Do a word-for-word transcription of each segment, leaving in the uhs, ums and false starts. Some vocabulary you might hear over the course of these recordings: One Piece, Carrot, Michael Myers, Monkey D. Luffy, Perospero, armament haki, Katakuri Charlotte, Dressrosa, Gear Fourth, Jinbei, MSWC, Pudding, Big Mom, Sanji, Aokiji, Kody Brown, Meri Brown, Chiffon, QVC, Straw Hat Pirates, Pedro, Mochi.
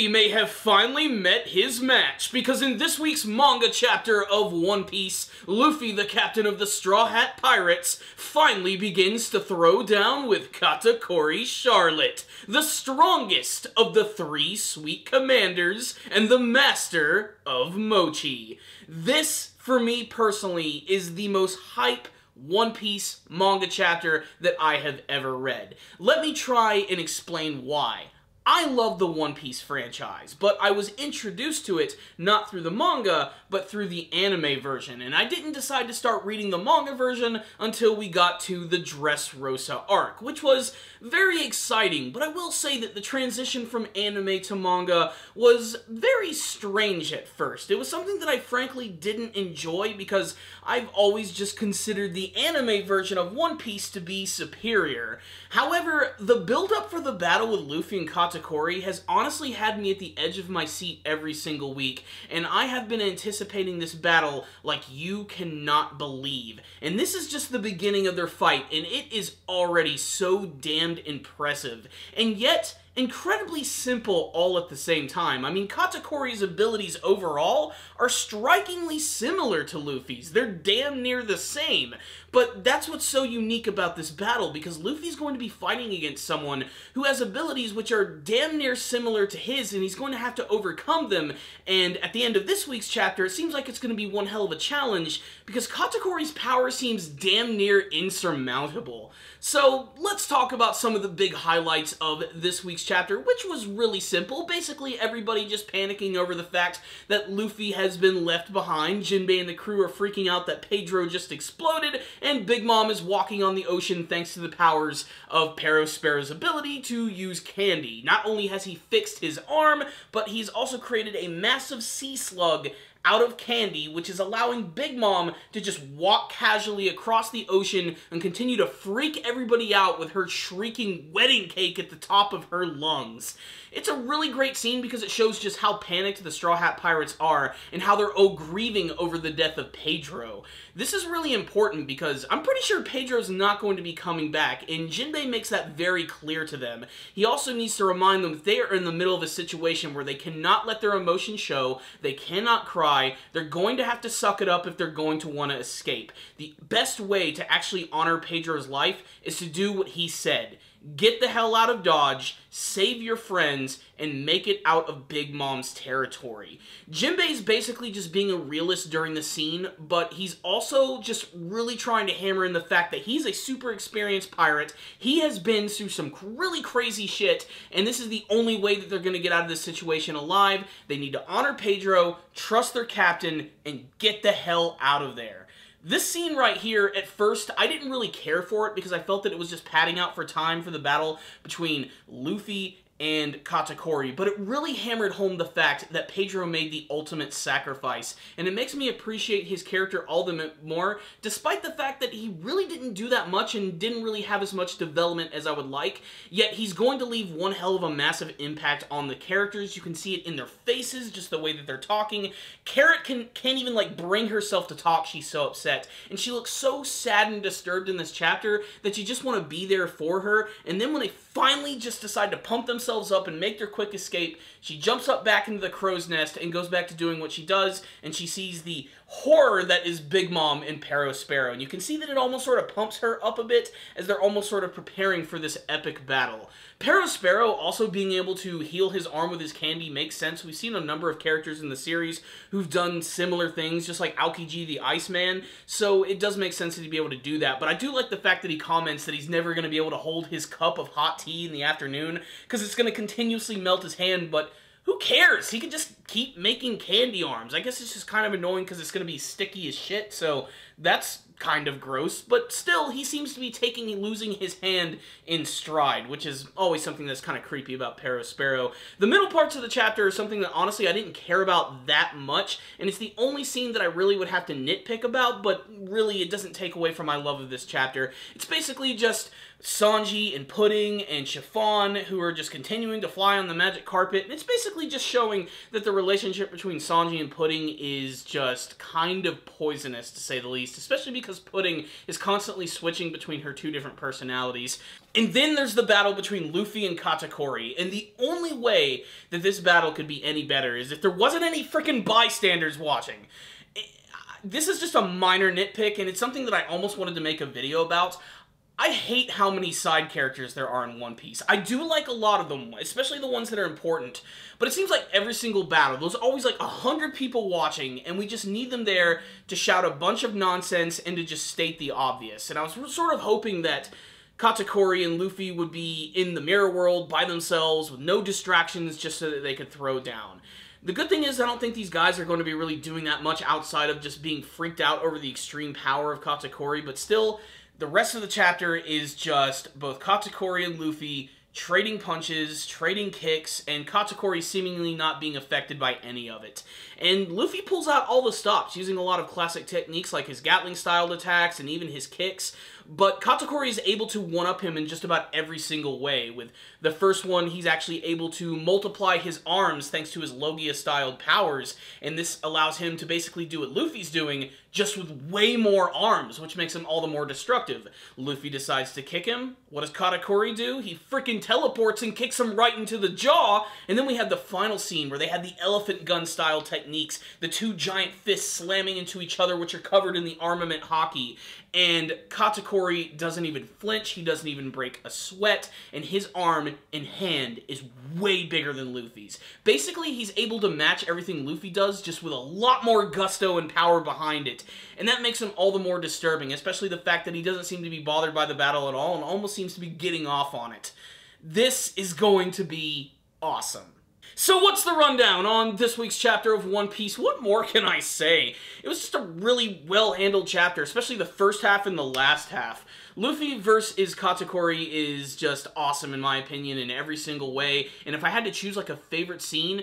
Luffy may have finally met his match, because in this week's manga chapter of One Piece, Luffy, the captain of the Straw Hat Pirates, finally begins to throw down with Katakuri Charlotte, the strongest of the three sweet commanders and the master of Mochi. This, for me personally, is the most hype One Piece manga chapter that I have ever read. Let me try and explain why. I love the One Piece franchise, but I was introduced to it not through the manga, but through the anime version, and I didn't decide to start reading the manga version until we got to the Dressrosa arc, which was very exciting, but I will say that the transition from anime to manga was very strange at first. It was something that I frankly didn't enjoy because I've always just considered the anime version of One Piece to be superior. However, the build-up for the battle with Luffy and Katakuri Katakuri has honestly had me at the edge of my seat every single week, and I have been anticipating this battle like you cannot believe. And this is just the beginning of their fight, and it is already so damned impressive, and yet incredibly simple all at the same time. I mean, Katakuri's abilities overall are strikingly similar to Luffy's. They're damn near the same. But that's what's so unique about this battle, because Luffy's going to be fighting against someone who has abilities which are damn near similar to his, and he's going to have to overcome them. And at the end of this week's chapter, it seems like it's going to be one hell of a challenge, because Katakuri's power seems damn near insurmountable. So let's talk about some of the big highlights of this week's chapter, which was really simple. Basically, everybody just panicking over the fact that Luffy has been left behind. Jinbei and the crew are freaking out that Pedro just exploded, and Big Mom is walking on the ocean thanks to the powers of Perospero's ability to use candy. Not only has he fixed his arm, but he's also created a massive sea slug out of candy, which is allowing Big Mom to just walk casually across the ocean and continue to freak everybody out with her shrieking wedding cake at the top of her lungs. It's a really great scene because it shows just how panicked the Straw Hat Pirates are and how they're all grieving over the death of Pedro. This is really important because I'm pretty sure Pedro's not going to be coming back, and Jinbei makes that very clear to them. He also needs to remind them that they are in the middle of a situation where they cannot let their emotions show, they cannot cry, they're going to have to suck it up if they're going to want to escape. The best way to actually honor Pedro's life is to do what he said. Get the hell out of Dodge, save your friends, and make it out of Big Mom's territory. Jinbei's basically just being a realist during the scene, but he's also just really trying to hammer in the fact that he's a super experienced pirate. He has been through some really crazy shit, and this is the only way that they're going to get out of this situation alive. They need to honor Pedro, trust their captain, and get the hell out of there. This scene right here, at first, I didn't really care for it because I felt that it was just padding out for time for the battle between Luffy and Katakuri, but it really hammered home the fact that Pedro made the ultimate sacrifice, and it makes me appreciate his character all the more, despite the fact that he really didn't do that much and didn't really have as much development as I would like, yet he's going to leave one hell of a massive impact on the characters. You can see it in their faces, just the way that they're talking. Carrot can, can't even, like, bring herself to talk. She's so upset, and she looks so sad and disturbed in this chapter that you just want to be there for her, and then when they finally just decide to pump themselves up and make their quick escape, she jumps up back into the crow's nest and goes back to doing what she does, and she sees the horror that is Big Mom and Perospero, and you can see that it almost sort of pumps her up a bit as they're almost sort of preparing for this epic battle. Perospero also being able to heal his arm with his candy makes sense. We've seen a number of characters in the series who've done similar things, just like Aokiji the Iceman, so it does make sense that he'd be able to do that, but I do like the fact that he comments that he's never going to be able to hold his cup of hot tea in the afternoon because it's going to continuously melt his hand, but who cares? He could just keep making candy arms. I guess it's just kind of annoying because it's going to be sticky as shit, so that's kind of gross. But still, he seems to be taking losing his hand in stride, which is always something that's kind of creepy about Perospero. The middle parts of the chapter are something that, honestly, I didn't care about that much, and it's the only scene that I really would have to nitpick about, but really it doesn't take away from my love of this chapter. It's basically just Sanji and Pudding and Chiffon, who are just continuing to fly on the magic carpet, and it's basically just showing that the relationship between Sanji and Pudding is just kind of poisonous, to say the least, especially because Pudding is constantly switching between her two different personalities. And then there's the battle between Luffy and Katakuri, and the only way that this battle could be any better is if there wasn't any freaking bystanders watching. This is just a minor nitpick, and it's something that I almost wanted to make a video about. I hate how many side characters there are in One Piece. I do like a lot of them, especially the ones that are important, but it seems like every single battle, there's always like a hundred people watching, and we just need them there to shout a bunch of nonsense and to just state the obvious. And I was sort of hoping that Katakuri and Luffy would be in the mirror world by themselves with no distractions just so that they could throw down. The good thing is I don't think these guys are going to be really doing that much outside of just being freaked out over the extreme power of Katakuri, but still, the rest of the chapter is just both Katakuri and Luffy trading punches, trading kicks, and Katakuri seemingly not being affected by any of it. And Luffy pulls out all the stops, using a lot of classic techniques like his Gatling-styled attacks and even his kicks, but Katakuri is able to one-up him in just about every single way. With the first one, he's actually able to multiply his arms thanks to his Logia-styled powers, and this allows him to basically do what Luffy's doing, just with way more arms, which makes him all the more destructive. Luffy decides to kick him. What does Katakuri do? He freaking teleports and kicks him right into the jaw, and then we have the final scene where they had the elephant gun-style techniques, the two giant fists slamming into each other, which are covered in the armament haki, and Katakuri doesn't even flinch, he doesn't even break a sweat, and his arm and hand is way bigger than Luffy's. Basically, he's able to match everything Luffy does, just with a lot more gusto and power behind it. And that makes him all the more disturbing, especially the fact that he doesn't seem to be bothered by the battle at all and almost seems to be getting off on it. This is going to be awesome. So what's the rundown on this week's chapter of One Piece? What more can I say? It was just a really well-handled chapter, especially the first half and the last half. Luffy versus Katakuri is just awesome, in my opinion, in every single way. And if I had to choose like a favorite scene,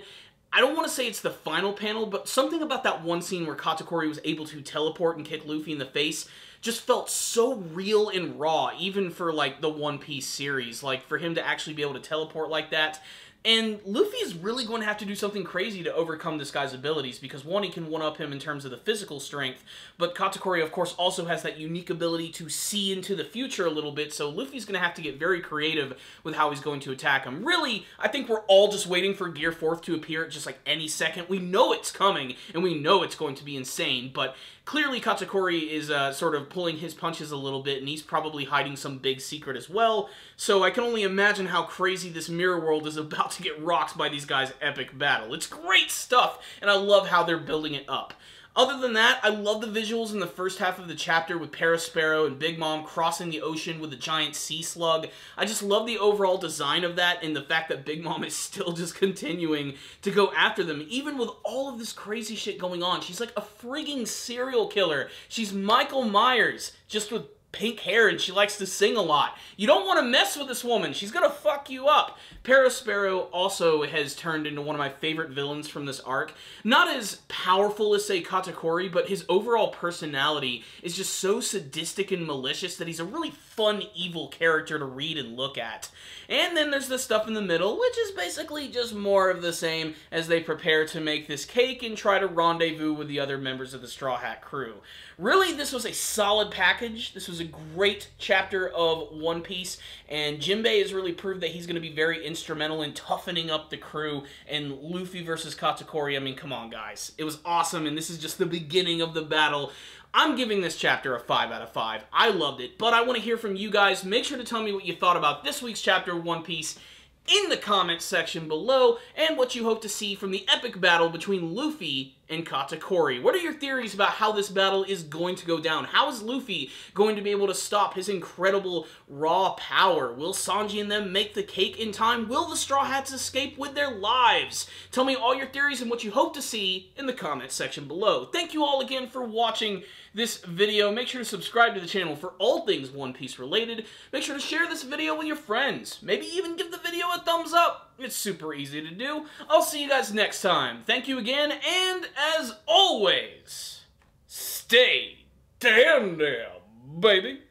I don't want to say it's the final panel, but something about that one scene where Katakuri was able to teleport and kick Luffy in the face just felt so real and raw, even for, like, the One Piece series. Like, for him to actually be able to teleport like that. And Luffy is really going to have to do something crazy to overcome this guy's abilities, because one, he can one-up him in terms of the physical strength, but Katakuri, of course, also has that unique ability to see into the future a little bit, so Luffy's going to have to get very creative with how he's going to attack him. Really, I think we're all just waiting for Gear Fourth to appear at just, like, any second. We know it's coming, and we know it's going to be insane, but clearly Katakuri is uh, sort of pulling his punches a little bit, and he's probably hiding some big secret as well, so I can only imagine how crazy this mirror world is about to get rocked by these guys' epic battle. It's great stuff, and I love how they're building it up. Other than that, I love the visuals in the first half of the chapter with Perospero and Big Mom crossing the ocean with a giant sea slug. I just love the overall design of that and the fact that Big Mom is still just continuing to go after them. Even with all of this crazy shit going on, she's like a frigging serial killer. She's Michael Myers, just with pink hair, and she likes to sing a lot. You don't want to mess with this woman. She's gonna fuck you up. Perospero also has turned into one of my favorite villains from this arc. Not as powerful as, say, Katakuri, but his overall personality is just so sadistic and malicious that he's a really fun, evil character to read and look at. And then there's the stuff in the middle, which is basically just more of the same as they prepare to make this cake and try to rendezvous with the other members of the Straw Hat crew. Really, this was a solid package. This was a great chapter of One Piece, and Jinbei has really proved that he's going to be very instrumental in toughening up the crew, and Luffy versus Katakuri, I mean, come on, guys. It was awesome, and this is just the beginning of the battle. I'm giving this chapter a five out of five. I loved it, but I want to hear from you guys. Make sure to tell me what you thought about this week's chapter of One Piece in the comments section below, and what you hope to see from the epic battle between Luffy and Katakuri. What are your theories about how this battle is going to go down? How is Luffy going to be able to stop his incredible raw power? Will Sanji and them make the cake in time? Will the Straw Hats escape with their lives? Tell me all your theories and what you hope to see in the comments section below. Thank you all again for watching this video. Make sure to subscribe to the channel for all things One Piece related. Make sure to share this video with your friends. Maybe even give the video a thumbs up. It's super easy to do. I'll see you guys next time. Thank you again, and as always, stay damn damn, baby.